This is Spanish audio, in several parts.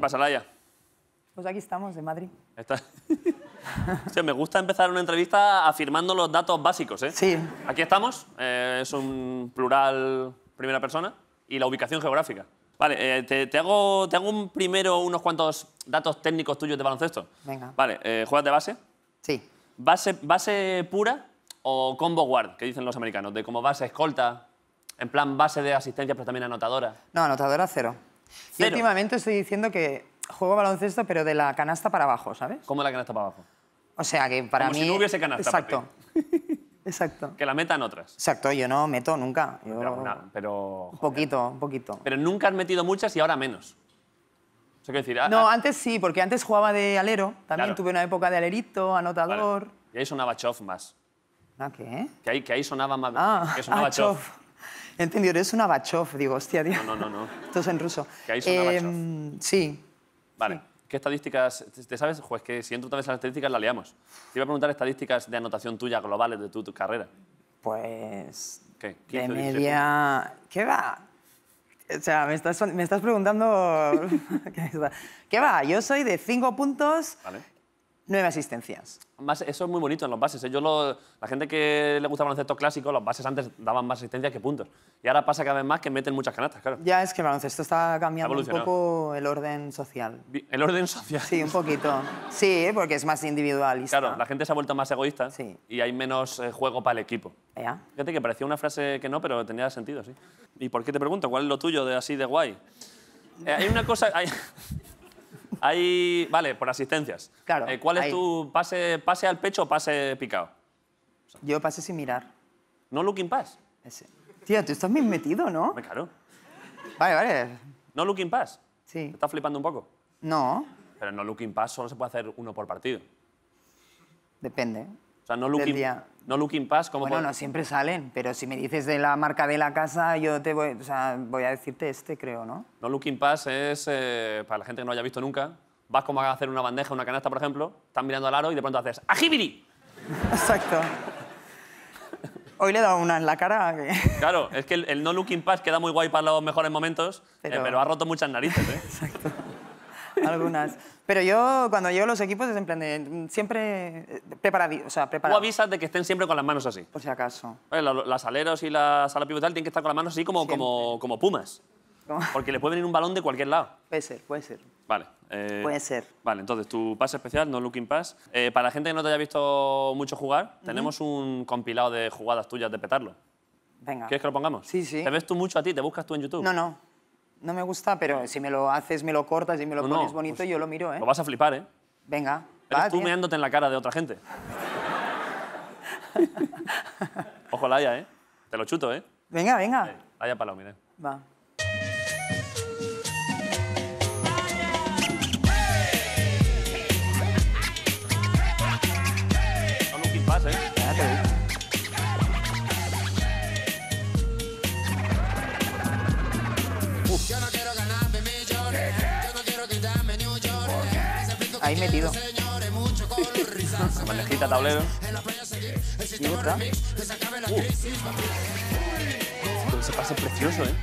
¿Qué pasa, Laia? Pues aquí estamos, en Madrid. O sea, me gusta empezar una entrevista afirmando los datos básicos, ¿eh? Sí. Aquí estamos, es un plural primera persona y la ubicación geográfica. Vale, te hago primero unos cuantos datos técnicos tuyos de baloncesto. Venga. Vale, ¿juegas de base? Sí. ¿Base pura o combo guard, que dicen los americanos? De como base escolta, en plan base de asistencia, pero también anotadora. No, anotadora cero. Yo últimamente estoy diciendo que juego baloncesto, pero de la canasta para abajo, ¿sabes? ¿Cómo de la canasta para abajo? O sea, que para mí... Como si no hubiese canasta. Exacto. Exacto. Que la metan otras. Exacto, yo no meto nunca. Yo... Pero... Un poquito. Pero nunca has metido muchas y ahora menos. O sea, decir, no, antes sí, porque antes jugaba de alero. También tuve una época de alerito, anotador... Vale. Y ahí sonaba chof más. ¿Ah, qué? Que ahí sonaba más... Ah, que sonaba chof. He entendido, eres una Bachov, digo, hostia, tío. No. Esto es en ruso. Que ahí sonaba Bachov. Sí. Vale. Sí. ¿Qué estadísticas te sabes? Pues que si entro otra vez a las estadísticas, la liamos. Te iba a preguntar estadísticas de anotación tuya, globales, de tu carrera. Pues... ¿Qué? 15, de media... 17. ¿Qué va? O sea, me estás preguntando... ¿Qué va? Yo soy de 5 puntos, 9 asistencias. Además, eso es muy bonito en los bases, ¿eh? La gente que le gusta el baloncesto clásico, los bases antes daban más asistencias que puntos. Y ahora pasa cada vez más que meten muchas canastas, claro. Ya, es que el baloncesto está cambiando un poco el orden social. ¿El orden social? Sí, un poquito. Sí, porque es más individualista. Claro, la gente se ha vuelto más egoísta y hay menos juego para el equipo. ¿Ya? Fíjate que parecía una frase que no, pero tenía sentido, sí. ¿Y por qué te pregunto? ¿Cuál es lo tuyo de así de guay? Hay una cosa... Vale, por asistencias. Claro. ¿Cuál es tu pase al pecho o pase picado? O sea, yo pase sin mirar. ¿No looking pass? Ese. Tío, tú estás bien metido, ¿no? Claro. Vale. ¿No looking pass? Sí. ¿Te estás flipando un poco? No. Pero no looking pass solo se puede hacer uno por partido. Depende. O sea, no looking pass... Bueno, no siempre salen, pero si me dices de la marca de la casa, yo te voy, voy a decirte creo, ¿no? No looking pass es, para la gente que no lo haya visto nunca, vas como a hacer una bandeja, una canasta, por ejemplo, están mirando al aro y de pronto haces ¡ajibiri! Exacto. Hoy le he dado una en la cara. Claro, es que el no looking pass queda muy guay para los mejores momentos, pero ha roto muchas narices, ¿eh? Exacto. Algunas. Pero yo, cuando llevo los equipos, es en plan de... Siempre preparado. O sea, preparado. O avisas de que estén siempre con las manos así. Por si acaso. Oye, las aleros y las ala pivotal tienen que estar con las manos así como pumas. ¿Cómo? Porque le puede venir un balón de cualquier lado. Puede ser. Vale. Puede ser. Vale, entonces, tu pase especial, no looking pass. Para la gente que no te haya visto mucho jugar, tenemos un compilado de jugadas tuyas de petarlo. Venga. ¿Quieres que lo pongamos? Sí. ¿Te ves tú mucho a ti? ¿Te buscas tú en YouTube? No. No me gusta, pero si me lo haces, me lo cortas y me lo pones bonito, pues yo lo miro, ¿eh? Lo vas a flipar, ¿eh? Venga. Eres tú meándote en la cara de otra gente. Ojo, Laia, ¿eh? Te lo chuto, ¿eh? Venga. Laia Palau, mire. Va. No looking pass, ¿eh? Espérate. Ahí metido. Manejita, tablero. ¿Y otra? Ese pase es precioso, ¿eh?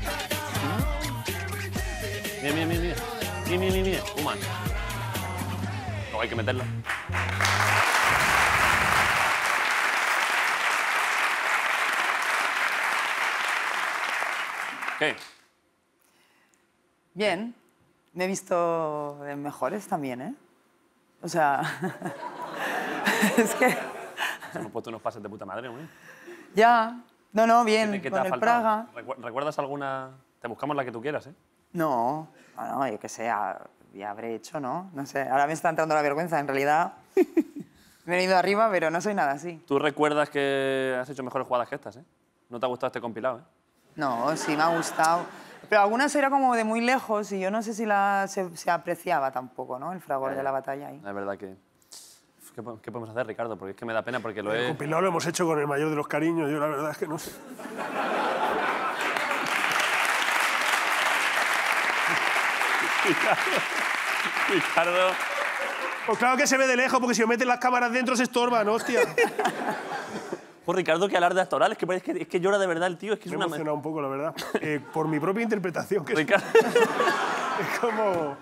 Mira. Human. No hay que meterlo. ¿Qué? Bien. Me he visto de mejores también, ¿eh? O sea... es que... Se nos ha puesto unos pases de puta madre, güey. Ya. No, bien. ¿Qué te ha faltado? ¿Recuerdas alguna...? Te buscamos la que tú quieras, ¿eh? No, yo qué sé, ya habré hecho, ¿no? No sé, ahora me está entrando la vergüenza. En realidad, me he venido arriba, pero no soy nada así. Tú recuerdas que has hecho mejores jugadas que estas, ¿eh? No te ha gustado este compilado, ¿eh? No, sí me ha gustado. Pero algunas era como de muy lejos y yo no sé si se apreciaba tampoco, ¿no? El fragor de la batalla ahí. La verdad que... ¿Qué podemos hacer, Ricardo? Porque es que me da pena porque El compilado lo hemos hecho con el mayor de los cariños, yo la verdad es que no sé. Ricardo... Pues claro que se ve de lejos, porque si me meten las cámaras dentro se estorban, hostia. Pues Ricardo, que alarde actoral, es que llora de verdad el tío. Es que me he emocionado un poco, la verdad. Por mi propia interpretación. Ricardo. Es como...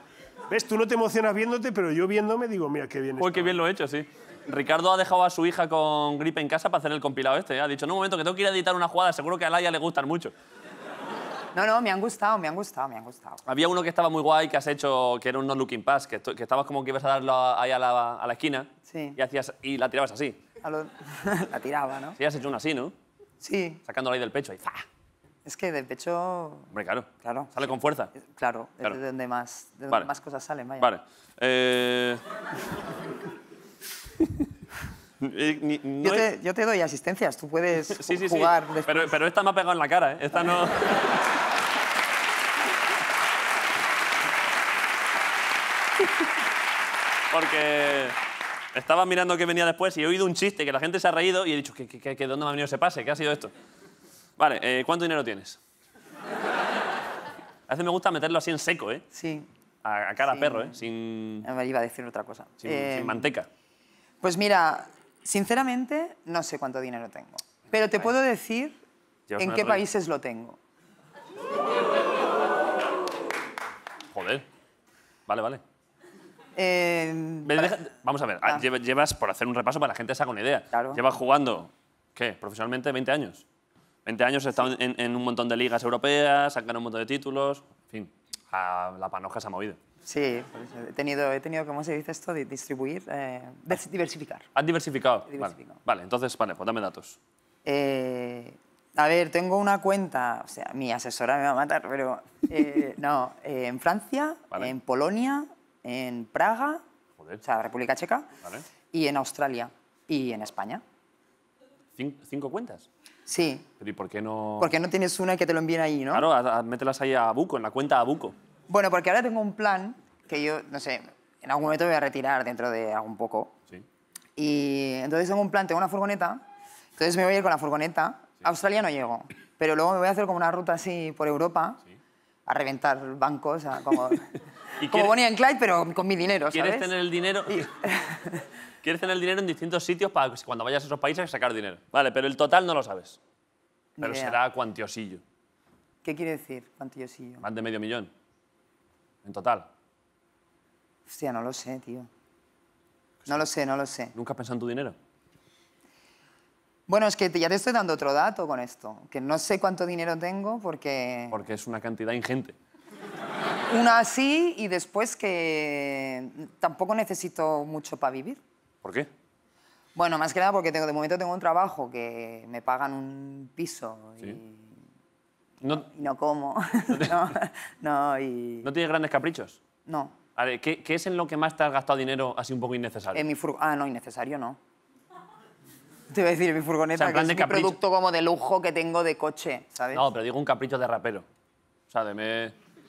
¿Ves? Tú no te emocionas viéndote, pero yo viéndome digo, mira, qué bien. Uy, qué bien lo he hecho, sí. Ricardo ha dejado a su hija con gripe en casa para hacer el compilado este. Ha dicho, no, un momento, que tengo que ir a editar una jugada. Seguro que a Laia le gustan mucho. No, no, me han gustado, me han gustado, me han gustado. Había uno que estaba muy guay que has hecho, que era un no-looking pass, que estabas como que ibas a darlo ahí a la esquina. Sí. Y hacías, y la tirabas así. La tiraba, ¿no? Sí, has hecho una así, ¿no? Sí. Sacándola ahí del pecho, ahí, ¡fa! Es que del pecho... Hombre, claro. Claro. Sale con fuerza. Claro, claro. Es de donde más, de donde vale. más cosas salen, vaya. Vale. No yo te doy asistencias, tú puedes sí, jugar... Sí. Pero esta me ha pegado en la cara, ¿eh? Esta no... Porque estaba mirando qué venía después y he oído un chiste que la gente se ha reído y he dicho, ¿de dónde me ha venido ese pase? ¿Qué ha sido esto? Vale, ¿cuánto dinero tienes? A veces me gusta meterlo así en seco, ¿eh? Sí. A cara perro, ¿eh? Sin... Me iba a decir otra cosa. Sin manteca. Pues mira, sinceramente, no sé cuánto dinero tengo. Pero te puedo decir en qué países lo tengo. Joder. Vale, vale. Vamos a ver, llevas, por hacer un repaso para que la gente se haga una idea, claro. Llevas jugando, ¿qué? Profesionalmente, 20 años. 20 años, has estado en un montón de ligas europeas, has ganado un montón de títulos, en fin, la panoja se ha movido. Sí, pues he tenido, ¿cómo se dice esto? Distribuir, diversificar. ¿Has diversificado? Vale. Vale, entonces, vale, pues dame datos. A ver, tengo una cuenta, o sea, mi asesora me va a matar, pero no, en Francia, vale. En Polonia... En Praga, joder. O sea, República Checa, vale. Y en Australia y en España. ¿Cinco cuentas? Sí. ¿Pero y por qué no...? Porque no tienes una que te lo envíen ahí, ¿no? Claro, mételas ahí a Buco, en la cuenta a Buco. Bueno, porque ahora tengo un plan que yo, no sé, en algún momento me voy a retirar dentro de algún poco. Sí. Y entonces tengo un plan, tengo una furgoneta, entonces me voy a ir con la furgoneta. Sí. A Australia no llego, pero luego me voy a hacer como una ruta así por Europa, sí. A reventar bancos, como... ¿Y como Bonnie and Clyde, pero con mi dinero, ¿sabes? ¿Quieres tener el dinero? ¿Quieres tener el dinero en distintos sitios para que cuando vayas a esos países sacar dinero? Vale, pero el total no lo sabes. Pero será cuantiosillo. ¿Qué quiere decir cuantiosillo? Más de $500,000. En total. Hostia, no lo sé, tío. No lo sé, no lo sé. ¿Nunca has pensado en tu dinero? Bueno, es que ya te estoy dando otro dato con esto. Que no sé cuánto dinero tengo porque... Porque es una cantidad ingente. Una así y después que tampoco necesito mucho para vivir. ¿Por qué? Bueno, más que nada porque de momento tengo un trabajo que me pagan un piso y, ¿sí? Y no como. ¿No tienes grandes caprichos? No. A ver, ¿qué es en lo que más te has gastado dinero así un poco innecesario? En mi no, innecesario no. Te iba a decir, en mi furgoneta, o sea, que es un producto como de lujo que tengo de coche, ¿sabes? No, pero digo un capricho de rapero. O sea,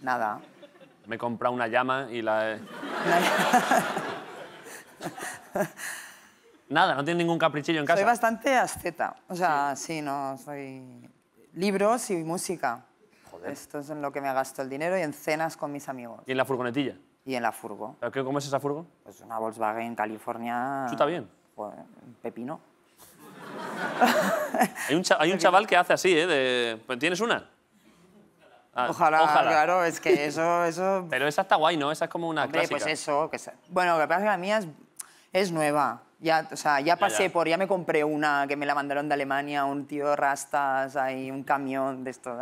Nada. Me he comprado una llama y la he... Nada, no tiene ningún caprichillo en casa. Soy bastante asceta. O sea, sí, no, soy... Libros y música. Joder. Esto es en lo que me gasto el dinero y en cenas con mis amigos. ¿Y en la furgonetilla? Y en la furgo. ¿Pero cómo es esa furgo? Pues una Volkswagen California... ¿Chuta bien? Pues, pepino. Hay un chaval que hace así, ¿eh? ¿Tienes una? Ah, ojalá, claro, es que eso... Pero esa está guay, ¿no? Esa es como una clásica. Pues eso. Que bueno, lo que pasa es que la mía es nueva. Ya, o sea, ya pasé por... Ya me compré una que me la mandaron de Alemania, un tío rastas, ahí, un camión de estos.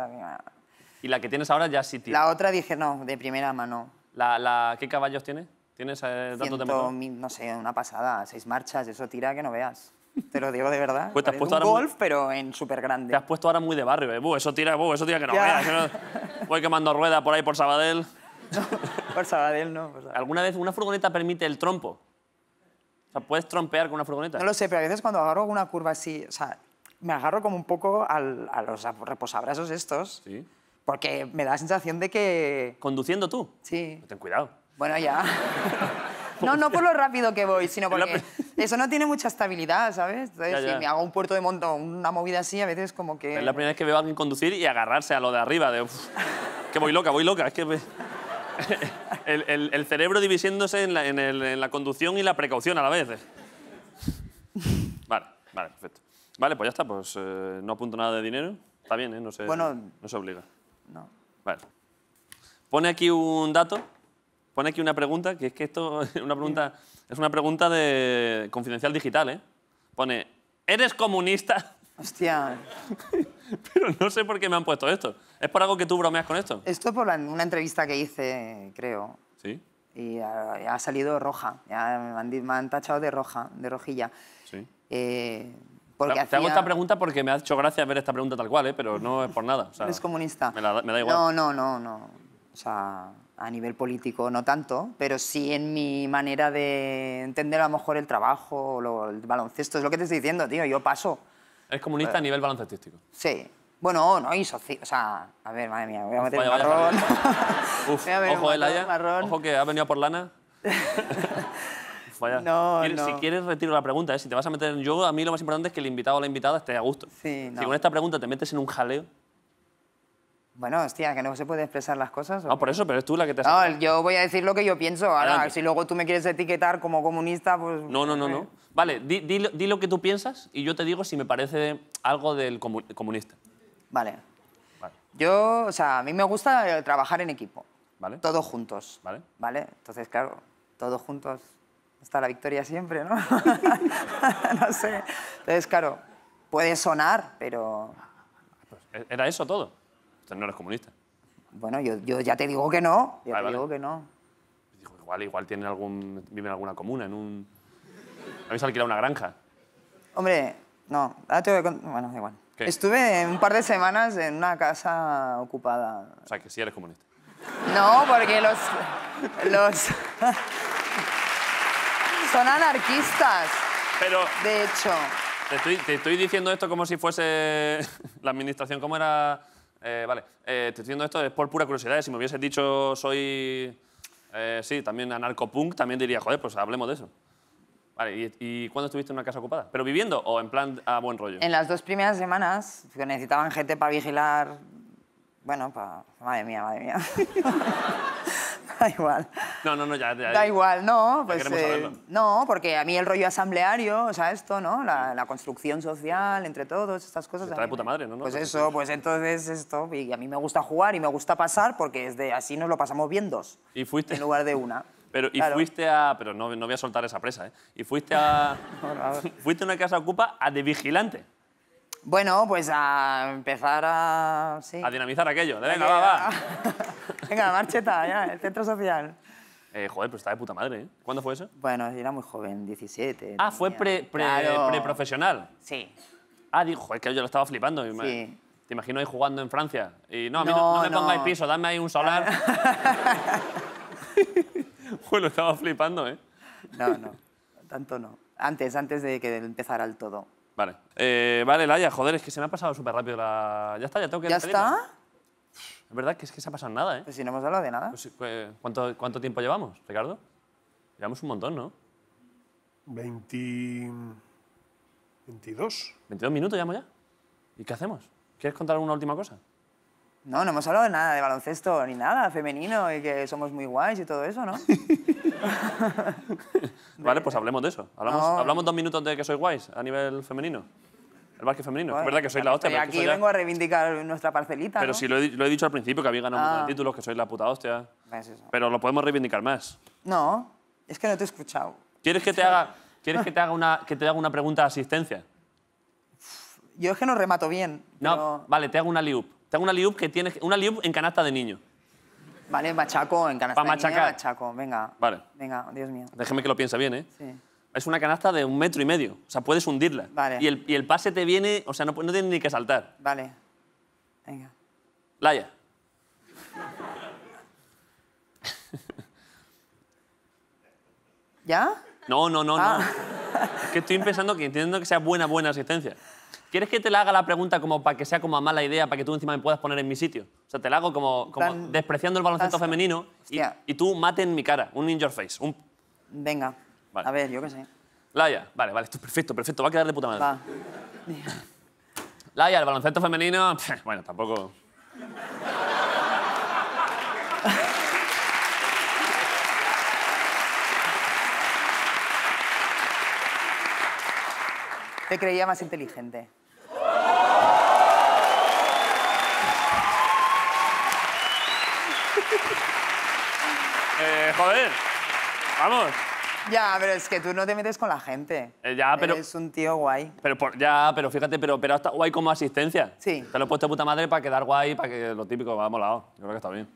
¿Y la que tienes ahora ya sí tiene? La otra dije, no, de primera mano. ¿Qué caballos tiene? ¿Tienes tanto tiempo? No sé, una pasada, 6 marchas, eso tira que no veas. Te lo digo de verdad. Pues te has puesto un golf, muy... pero en súper grande. Te has puesto ahora muy de barrio, ¿eh? Eso tira que no veas. No... Voy quemando rueda por ahí, por Sabadell. No, por Sabadell no. Por Sabadell. ¿Alguna vez una furgoneta permite el trompo? O sea, ¿puedes trompear con una furgoneta? No lo sé, pero a veces cuando agarro una curva así... O sea, me agarro como un poco a los reposabrazos estos. Sí. Porque me da la sensación de que... ¿Conduciendo tú? Sí. Pero ten cuidado. Bueno, ya. No por lo rápido que voy, sino porque eso no tiene mucha estabilidad, ¿sabes? Entonces, si me hago un puerto de montón, una movida así, a veces como que... Es la primera vez que veo a alguien conducir y agarrarse a lo de arriba, de... Uf, que voy loca, es que... el cerebro divisiéndose en la conducción y la precaución a la vez. Vale, perfecto. Vale, pues ya está, pues no apunto nada de dinero. Está bien, ¿eh? No se, bueno, no se obliga. No. Vale. Pone aquí un dato... Pone aquí una pregunta, que es que esto es una pregunta, de Confidencial Digital, ¿eh? Pone, ¿eres comunista? Hostia. Pero no sé por qué me han puesto esto. ¿Es por algo que tú bromeas con esto? Esto es por una entrevista que hice, creo. ¿Sí? Y ha salido roja. Ya me han tachado de roja, de rojilla. Sí. Porque te hago esta pregunta porque me ha hecho gracia ver esta pregunta tal cual, ¿eh? Pero no es por nada. O sea, ¿eres comunista? Me da igual. No. O sea, a nivel político no tanto, pero sí en mi manera de entender a lo mejor el trabajo, el baloncesto. Es lo que te estoy diciendo, tío. Yo paso. ¿Es comunista a nivel baloncestístico? Sí. Bueno, no, y socio. O sea, a ver, madre mía, voy a meter un marrón. Uf, ojo, Laia. Ojo que ha venido por lana. Vaya. No. Si quieres, retiro la pregunta, ¿eh? Si te vas a meter en yo, a mí lo más importante es que el invitado o la invitada esté a gusto. Sí, no. Si con esta pregunta te metes en un jaleo... Bueno, hostia, que no se puede expresar las cosas. No, por eso, pero es tú la que te has... No, yo voy a decir lo que yo pienso. Ahora, si luego tú me quieres etiquetar como comunista, pues... No. Vale, di lo que tú piensas y yo te digo si me parece algo del comunista. Vale. Yo, o sea, a mí me gusta trabajar en equipo. Vale. Todos juntos. Vale. Entonces, claro, todos juntos... Hasta la victoria siempre, ¿no? No sé. Entonces, claro, puede sonar, pero... ¿Era eso todo? Entonces no eres comunista. Bueno, yo ya te digo que no. Digo que no. Igual tienen viven en alguna comuna, ¿habéis alquilado una granja? Hombre, no. Bueno, da igual. ¿Qué? Estuve un par de semanas en una casa ocupada. O sea, que sí eres comunista. No, porque los... Son anarquistas, pero de hecho... Te estoy diciendo esto como si fuese la administración, ¿cómo era? Te estoy diciendo esto es por pura curiosidad. Si me hubieses dicho soy... sí, también anarcopunk, también diría, joder, pues hablemos de eso. Vale, ¿y cuándo estuviste en una casa ocupada? ¿Pero viviendo o en plan a buen rollo? En las dos primeras semanas, que necesitaban gente para vigilar... Bueno, para... Madre mía. Da igual. No, ya. Da igual, no. Pues, no, porque a mí el rollo asambleario, o sea, esto, ¿no? La construcción social, entre todos, estas cosas... Está de puta madre, ¿no? Pues entonces esto. Y a mí me gusta jugar y me gusta pasar porque así nos lo pasamos bien dos. ¿Y fuiste? En lugar de una. Fuiste a... Pero no voy a soltar esa presa, ¿eh? Y fuiste a... Fuiste a una casa ocupa de vigilante. Bueno, pues a empezar a... Sí. A dinamizar aquello. Venga, va. Venga, marcheta, ya, el centro social. Joder, pero está de puta madre, ¿eh? ¿Cuándo fue eso? Bueno, era muy joven, 17. Ah, tenía. Fue preprofesional. Sí. Ah, dijo, joder, que yo lo estaba flipando. Sí. Te imagino ahí jugando en Francia. Y no, a mí no me pongáis piso, dame ahí un solar. Joder, lo estaba flipando, ¿eh? No, tanto no. Antes de que empezara el todo. Vale. Vale, Laia, joder, es que se me ha pasado súper rápido la... Ya está, ya tengo que... ¿Ya está? Es verdad que se ha pasado nada, ¿eh? Pues si no hemos hablado de nada. Pues, ¿cuánto tiempo llevamos, Ricardo? Llevamos un montón, ¿no? 22. 22 minutos llevamos ya. ¿Y qué hacemos? ¿Quieres contar alguna última cosa? No hemos hablado de nada, de baloncesto, ni nada, femenino, y que somos muy guays y todo eso, ¿no? Vale, pues hablemos de eso. Hablamos 2 minutos de que sois guays a nivel femenino. El básquet femenino. Bueno, es verdad que sois la hostia. Pero aquí vengo a reivindicar nuestra parcelita. Pero ¿no? Si lo he dicho al principio, que habéis ganado un montón de títulos, que sois la puta hostia. Es eso. Pero lo podemos reivindicar más. No, es que no te he escuchado. ¿Quieres que te haga, una pregunta de asistencia? Yo es que no remato bien. No, pero... Vale, te hago una liup. Te hago una liup que tienes. Una liup en canasta de niño. Vale, machaco, en canasta de niño. Machaco, venga. Vale. Venga, Dios mío. Déjeme que lo piense bien, ¿eh? Sí. Es una canasta de 1,5 metros. O sea, puedes hundirla. Vale. Y el pase te viene... O sea, no tienes ni que saltar. Vale. Venga. Laia. ¿Ya? No. Es que estoy pensando que entiendo que sea buena asistencia. ¿Quieres que te la haga la pregunta como para que sea como a mala idea, para que tú encima me puedas poner en mi sitio? O sea, te la hago como despreciando el baloncesto femenino y tú mate en mi cara. Un in your face. Venga. Vale. A ver, yo qué sé. Laia, vale, esto es perfecto, va a quedar de puta madre. Va. Laia, el baloncesto femenino... Bueno, tampoco... Te creía más inteligente. Joder. Vamos. Ya, pero es que tú no te metes con la gente. Ya, pero... Eres un tío guay. Pero ya, pero fíjate, pero hasta guay como asistencia. Sí. Te lo he puesto de puta madre para quedar guay, para que lo típico me ha molado. Yo creo que está bien.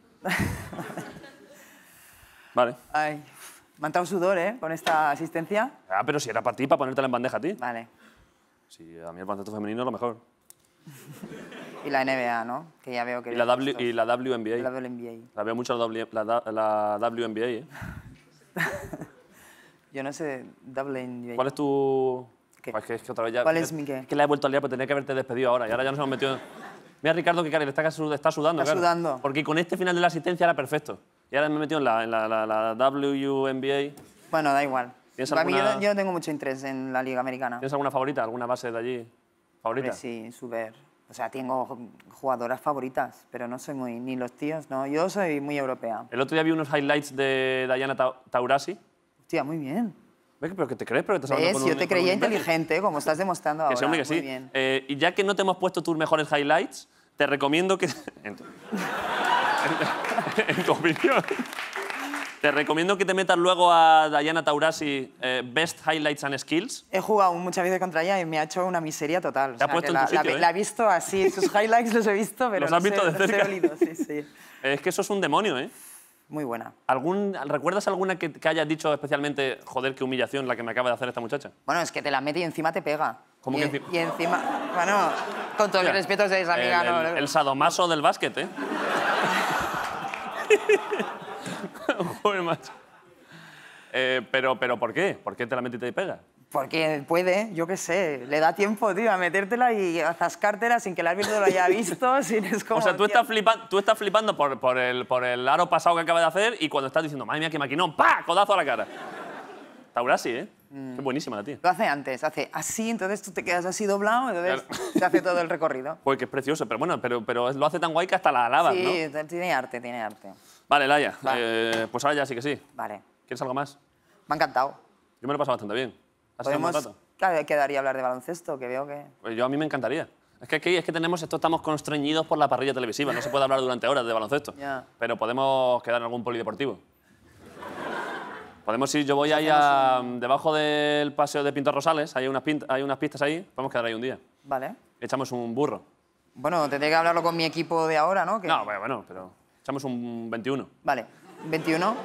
Vale. Ay, me ha entrado sudor, ¿eh? Con esta asistencia. Ah, pero si era para ti, para ponértela en bandeja a ti. Vale. Sí, a mí el baloncesto femenino es lo mejor. Y la NBA, ¿no? Que ya veo que... Y la WNBA. La WNBA. La veo mucho la WNBA, ¿eh? Yo no sé, WNBA. ¿Cuál es tu...? ¿Qué? Pues es que otra vez ya... ¿Cuál es mi qué? Es que la he vuelto a liar, pero tenía que haberte despedido ahora. Y ahora ya nos hemos metido... Mira, Ricardo, que Karen está sudando. Está sudando. Porque con este final de la asistencia era perfecto. Y ahora me he metido en la WNBA. Bueno, da igual. Para mí yo no tengo mucho interés en la liga americana. ¿Tienes alguna favorita? ¿Alguna base de allí? ¿Favorita? Sí, súper. O sea, tengo jugadoras favoritas, pero no soy muy... Ni los tíos, no. Yo soy muy europea. El otro día vi unos highlights de Diana Taurasi. Hostia, muy bien. ¿Pero qué te crees? ¿Pero te estás hablando con yo te creía inteligente, como estás demostrando ahora. Que sí, hombre, que sí. Muy bien. Y ya que no te hemos puesto tus mejores highlights, te recomiendo que... en tu opinión... Te recomiendo que te metas luego a Diana Taurasi, Best Highlights and Skills. He jugado muchas veces contra ella y me ha hecho una miseria total. O sea, que la he visto así, sus highlights los he visto, pero los has visto de cerca. Sí, sí. Es que eso es un demonio, ¿eh? Muy buena. ¿Recuerdas alguna que hayas dicho especialmente, joder, qué humillación la que me acaba de hacer esta muchacha? Bueno, es que te la mete y encima te pega. ¿Cómo que encima? Y encima, bueno, con todo el respeto de esa amiga... El sadomaso del básquet, ¿eh? Joder, macho. Pero ¿por qué? ¿Por qué te la metiste y pega? Porque puede, yo qué sé. Le da tiempo, tío, a metértela y a zascártela sin que el árbitro lo haya visto. Sin, es como, o sea, tú estás flipando por el aro pasado que acaba de hacer y cuando estás diciendo, madre mía, qué maquinón, ¡pah! Codazo a la cara. Taurasi, ¿eh? Qué buenísima la tía. Lo hace antes, hace así, entonces tú te quedas así doblado, entonces claro, se hace todo el recorrido. Pues que es precioso, pero bueno, pero lo hace tan guay que hasta la alabas, ¿no? Sí, tiene arte, tiene arte. Vale, Laia, vale. Pues ahora ya sí que sí. Vale. ¿Quieres algo más? Me ha encantado. Yo me lo he pasado bastante bien. ¿Has estado un rato? Claro, quedaría hablar de baloncesto, que veo que... Pues yo a mí me encantaría. Es que tenemos esto, estamos constreñidos por la parrilla televisiva, no se puede hablar durante horas de baloncesto. Yeah. Pero podemos quedar en algún polideportivo. Podemos ir, yo voy ahí debajo del Paseo de Pintor Rosales, hay unas pistas ahí, podemos quedar ahí un día. Vale. Echamos un burro. Bueno, tendré que hablarlo con mi equipo de ahora, ¿no? ¿Qué? No, bueno, pero... Echamos un 21. Vale, 21.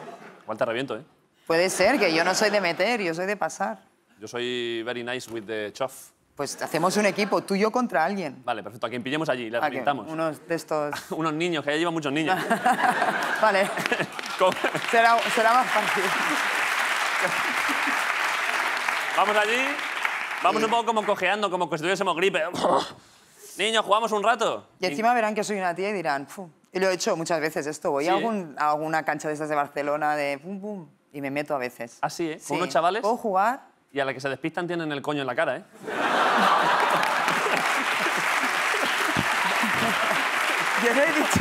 Igual te reviento, ¿eh? Puede ser, que yo no soy de meter, yo soy de pasar. Yo soy very nice with the chuff. Pues hacemos un equipo, tú y yo contra alguien. Vale, perfecto, a quien pillemos allí, le reventamos. Unos de estos... Unos niños, que allá llevan muchos niños. Vale. será más fácil. Vamos allí, vamos un poco como cojeando, como que si tuviésemos gripe. Niños, ¿jugamos un rato? Y encima verán que soy una tía y dirán... Fu. Y lo he hecho muchas veces esto, voy a alguna cancha de esas de Barcelona de pum pum y me meto a veces. ¿Ah, sí, eh? Sí. Con unos chavales... Puedo jugar... Y a la que se despistan tienen el coño en la cara, ¿eh? Yo no he dicho...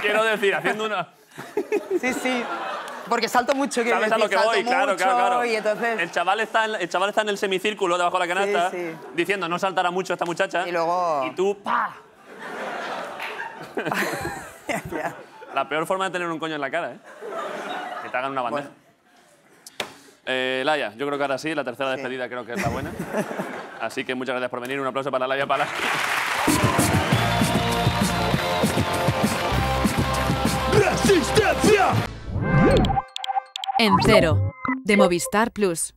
Quiero decir, haciendo una... Sí, sí. Porque salto mucho, quiero decir, salto mucho, claro. Y entonces... El chaval está en el semicírculo debajo de la canasta, sí, sí, diciendo no saltará mucho esta muchacha. Y luego... Y tú, ¡pah! La peor forma de tener un coño en la cara, ¿eh? Que te hagan una bandeja. Bueno. Laia, yo creo que ahora sí, la tercera despedida creo que es la buena. Así que muchas gracias por venir, un aplauso para Laia Palau. ¡Resistencia! En Cero, de Movistar Plus.